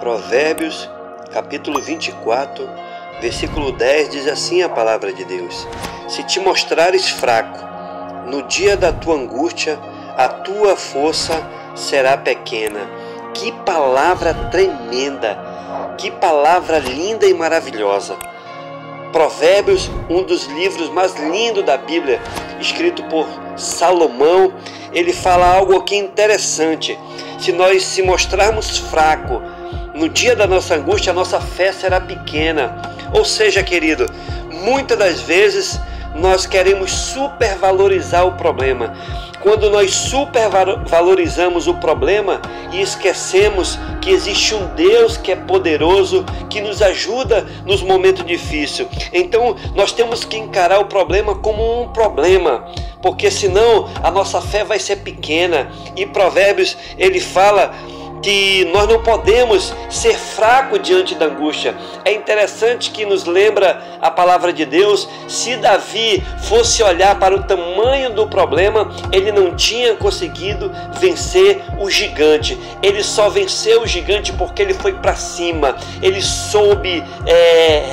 Provérbios, capítulo 24, versículo 10, diz assim a palavra de Deus: se te mostrares fraco no dia da tua angústia, a tua força será pequena. Que palavra tremenda! Que palavra linda e maravilhosa! Provérbios, um dos livros mais lindos da Bíblia, escrito por Salomão, ele fala algo aqui interessante. Se nós se mostrarmos fraco no dia da nossa angústia, a nossa fé será pequena. Ou seja, querido, muitas das vezes nós queremos supervalorizar o problema. Quando nós supervalorizamos o problema e esquecemos que existe um Deus que é poderoso, que nos ajuda nos momentos difíceis. Então nós temos que encarar o problema como um problema, porque senão a nossa fé vai ser pequena. E Provérbios, ele fala que nós não podemos ser fracos diante da angústia. É interessante que nos lembra a palavra de Deus. Se Davi fosse olhar para o tamanho do problema, ele não tinha conseguido vencer o gigante. Ele só venceu o gigante porque ele foi para cima. Ele soube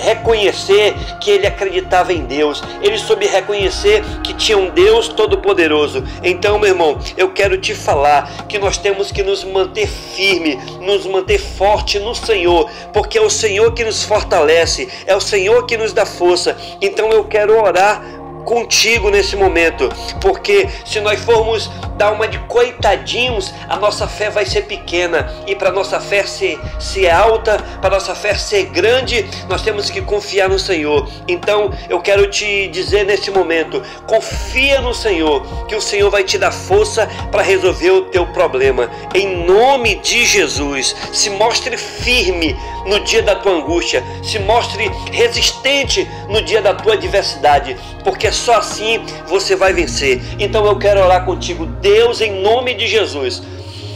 reconhecer que ele acreditava em Deus. Ele soube reconhecer que tinha um Deus todo-poderoso. Então, meu irmão, eu quero te falar que nós temos que nos manter firme, nos manter forte no Senhor, porque é o Senhor que nos fortalece, é o Senhor que nos dá força. Então eu quero orar contigo nesse momento, porque se nós formos dar uma de coitadinhos, a nossa fé vai ser pequena. E para nossa fé ser alta, para nossa fé ser grande, nós temos que confiar no Senhor. Então eu quero te dizer nesse momento: confia no Senhor, que o Senhor vai te dar força para resolver o teu problema. Em nome de Jesus, se mostre firme no dia da tua angústia, se mostre resistente no dia da tua adversidade, porque só assim você vai vencer. Então eu quero orar contigo. Deus, em nome de Jesus,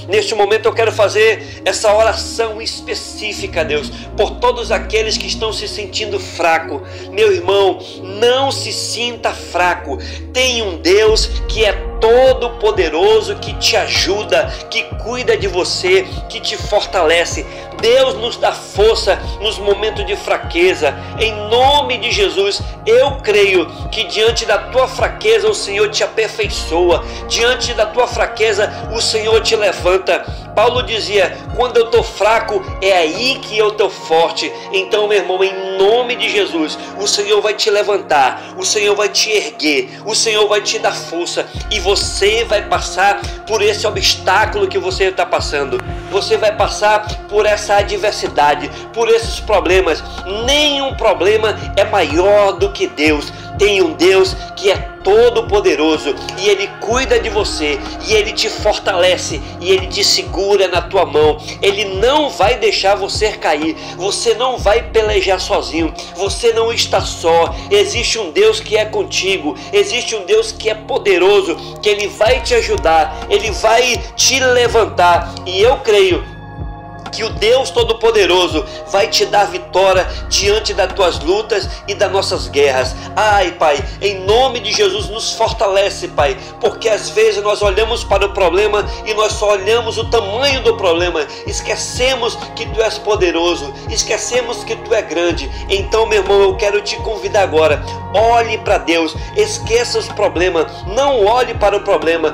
neste momento eu quero fazer essa oração específica, Deus, por todos aqueles que estão se sentindo fraco. Meu irmão, não se sinta fraco. Tem um Deus que é todo poderoso, que te ajuda, que cuida de você, que te fortalece. Deus nos dá força nos momentos de fraqueza. Em nome de Jesus, eu creio que diante da tua fraqueza o Senhor te aperfeiçoa. Diante da tua fraqueza o Senhor te levanta. Paulo dizia: quando eu estou fraco, é aí que eu estou forte. Então, meu irmão, em nome de Jesus, o Senhor vai te levantar, o Senhor vai te erguer, o Senhor vai te dar força, e você vai passar por esse obstáculo que você está passando. Você vai passar por essa adversidade, por esses problemas. Nenhum problema é maior do que Deus. Tem um Deus que é todo poderoso, e Ele cuida de você, e Ele te fortalece, e Ele te segura na tua mão. Ele não vai deixar você cair. Você não vai pelejar sozinho. Você não está só. Existe um Deus que é contigo. Existe um Deus que é poderoso, que Ele vai te ajudar, Ele vai te levantar. E eu creio que o Deus Todo-Poderoso vai te dar vitória diante das tuas lutas e das nossas guerras. Ai, Pai, em nome de Jesus, nos fortalece, Pai, porque às vezes nós olhamos para o problema e nós só olhamos o tamanho do problema, esquecemos que Tu és poderoso, esquecemos que Tu é grande. Então, meu irmão, eu quero te convidar agora, olhe para Deus, esqueça os problemas, não olhe para o problema.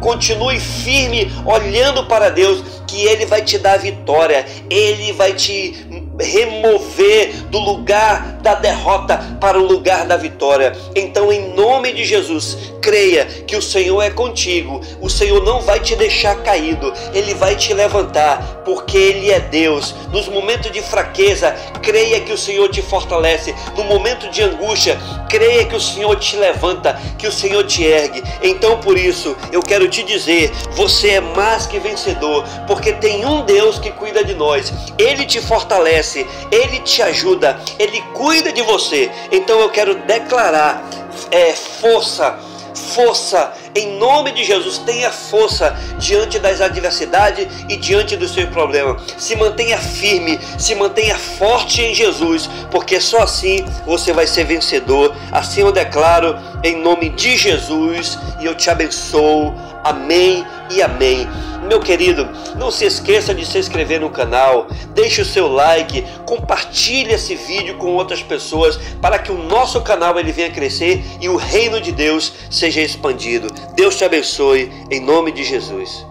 Continue firme olhando para Deus, que Ele vai te dar a vitória. Ele vai te remover do lugar da derrota para o lugar da vitória. Então, em nome de Jesus, creia que o Senhor é contigo. O Senhor não vai te deixar caído. Ele vai te levantar, porque Ele é Deus. Nos momentos de fraqueza, creia que o Senhor te fortalece. No momento de angústia, creia que o Senhor te levanta, que o Senhor te ergue. Então, por isso, eu quero te dizer: você é mais que vencedor, porque tem um Deus que cuida de nós. Ele te fortalece, Ele te ajuda, Ele cuida de você. Então eu quero declarar força, em nome de Jesus. Tenha força diante das adversidades e diante dos seus problemas. Se mantenha firme, se mantenha forte em Jesus, porque só assim você vai ser vencedor. Assim eu declaro em nome de Jesus, e eu te abençoo. Amém. e amém. Meu querido, não se esqueça de se inscrever no canal, deixe o seu like, compartilhe esse vídeo com outras pessoas para que o nosso canal ele venha crescer e o reino de Deus seja expandido. Deus te abençoe, em nome de Jesus.